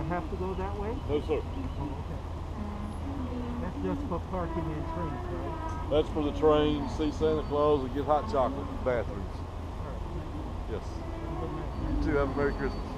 I have to go that way? No, sir. Oh, okay. That's just for parking and trains, right? That's for the train, see Santa Claus, and get hot chocolate in the bathrooms. All right. Yes. You too. Have a Merry Christmas.